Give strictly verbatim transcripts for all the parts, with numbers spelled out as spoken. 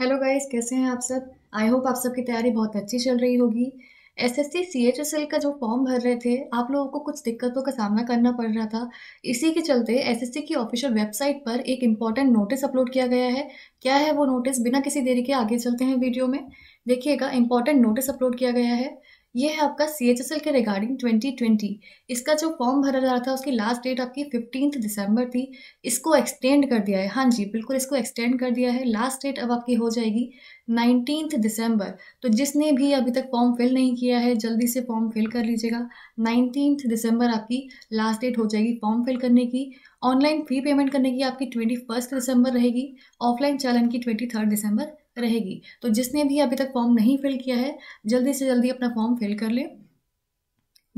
Hello guys, कैसे हैं आप सब। आई होप आप सबकी तैयारी बहुत अच्छी चल रही होगी। एसएससी सीएचएसएल का जो फॉर्म भर रहे थे आप लोगों को कुछ दिक्कतों का सामना करना पड़ रहा था। इसी के चलते एसएससी की ऑफिशियल वेबसाइट पर एक इम्पॉर्टेंट नोटिस अपलोड किया गया है। क्या है वो नोटिस, बिना किसी देरी के आगे चलते हैं वीडियो में, देखिएगा। इम्पॉर्टेंट नोटिस अपलोड किया गया है, ये है आपका सीएचएसएल के रिगार्डिंग ट्वेंटी ट्वेंटी। इसका जो फॉर्म भरा रहा था उसकी लास्ट डेट आपकी फिफ्टींथ दिसंबर थी, इसको एक्सटेंड कर दिया है। हाँ जी बिल्कुल, इसको एक्सटेंड कर दिया है। लास्ट डेट अब आपकी हो जाएगी नाइनटीन्थ दिसंबर। तो जिसने भी अभी तक फॉर्म फिल नहीं किया है जल्दी से फॉर्म फिल कर लीजिएगा। नाइनटीन्थ दिसंबर आपकी लास्ट डेट हो जाएगी फॉर्म फिल करने की। ऑनलाइन फ़ी पेमेंट करने की आपकी ट्वेंटी फर्स्ट दिसंबर रहेगी, ऑफलाइन चालान की ट्वेंटी थर्ड दिसंबर रहेगी। तो जिसने भी अभी तक फॉर्म नहीं फिल किया है जल्दी से जल्दी अपना फॉर्म फिल कर लें।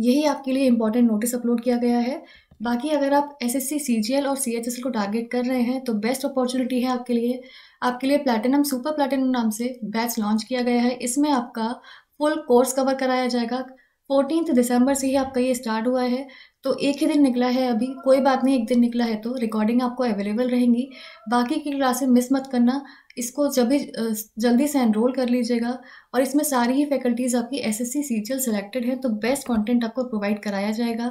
यही आपके लिए इम्पॉर्टेंट नोटिस अपलोड किया गया है। बाकी अगर आप एसएससी सीजीएल और सीएचएसएल को टारगेट कर रहे हैं तो बेस्ट अपॉर्चुनिटी है आपके लिए। आपके लिए प्लैटिनम सुपर प्लैटिनम नाम से बैच लॉन्च किया गया है। इसमें आपका फुल कोर्स कवर कराया जाएगा। फोर्टीन्थ दिसंबर से ही आपका ये स्टार्ट हुआ है, तो एक ही दिन निकला है अभी। कोई बात नहीं, एक दिन निकला है तो रिकॉर्डिंग आपको अवेलेबल रहेंगी। बाकी की क्लासें मिस मत करना, इसको जब भी जल्दी से एनरोल कर लीजिएगा। और इसमें सारी ही फैकल्टीज़ आपकी एसएससी सीजीएल सिलेक्टेड हैं, तो बेस्ट कंटेंट आपको प्रोवाइड कराया जाएगा।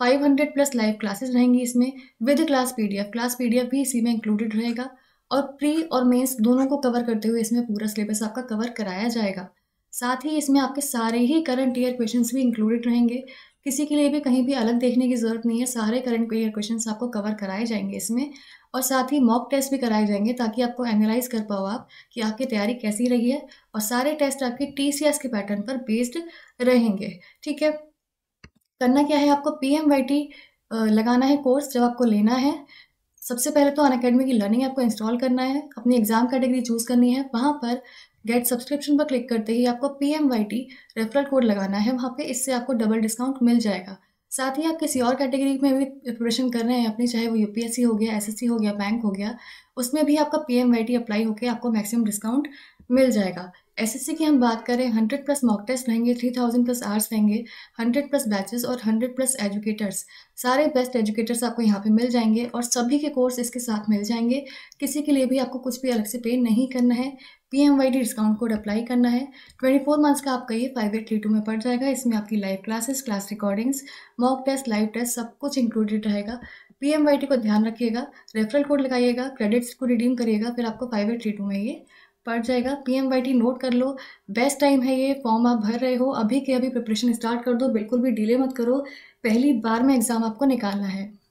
Five hundred plus live classes रहेंगी इसमें with class PDF. Class PDF भी इसी में इंक्लूडेड रहेगा। और प्री और मेंस दोनों को कवर करते हुए इसमें पूरा सिलेबस आपका कवर कराया जाएगा। साथ ही इसमें आपके सारे ही करंट ईयर क्वेश्चन भी इंक्लूडेड रहेंगे, किसी के लिए भी कहीं भी अलग देखने की ज़रूरत नहीं है। सारे करंट ईयर क्वेश्चन आपको कवर कराए जाएंगे इसमें। और साथ ही मॉक टेस्ट भी कराए जाएंगे ताकि आपको एनालाइज कर पाओ आप कि आपकी तैयारी कैसी रही है। और सारे टेस्ट आपके टीसीएस के पैटर्न पर बेस्ड रहेंगे, ठीक है। करना क्या है आपको, पीएमवाईटी लगाना है कोर्स जब आपको लेना है। सबसे पहले तो अनअकैडमी की लर्निंग आपको इंस्टॉल करना है, अपनी एग्जाम कैटेगरी चूज़ करनी है। वहाँ पर गेट सब्सक्रिप्शन पर क्लिक करते ही आपको पीएमवाईटी रेफरल कोड लगाना है वहाँ पे, इससे आपको डबल डिस्काउंट मिल जाएगा। साथ ही आप किसी और कैटेगरी में भी प्रिपरेशन कर रहे हैं अपनी, चाहे वो यूपीएससी हो गया, एसएससी हो गया, बैंक हो गया, उसमें भी आपका पीएमवाईटी अप्लाई होकर आपको मैक्सिमम डिस्काउंट मिल जाएगा। एसएससी की हम बात करें, हंड्रेड प्लस मॉक टेस्ट रहेंगे, थ्री थाउजेंड प्लस आवर्स रहेंगे, हंड्रेड प्लस बैचेस और हंड्रेड प्लस एजुकेटर्स। सारे बेस्ट एजुकेटर्स आपको यहाँ पे मिल जाएंगे और सभी के कोर्स इसके साथ मिल जाएंगे। किसी के लिए भी आपको कुछ भी अलग से पे नहीं करना है। पीएमवाईटी डिस्काउंट कोड अप्लाई करना है। ट्वेंटी फोर मंथ्स का आपका ये फाइव एट थ्री टू में पड़ जाएगा। इसमें आपकी live classes, class recordings, mock test, live test सब कुछ इंक्लूडेड रहेगा। पीएमवाईटी को ध्यान रखिएगा, रेफरल कोड लगाइएगा, क्रेडिट्स को रिडीम करिएगा, फिर आपको फाइव एट थ्री टू में ये पड़ जाएगा। पीएमवाईटी नोट कर लो, बेस्ट टाइम है ये। फॉर्म आप भर रहे हो अभी के अभी, प्रिपरेशन स्टार्ट कर दो, बिल्कुल भी डिले मत करो। पहली बार में एग्ज़ाम आपको निकालना है।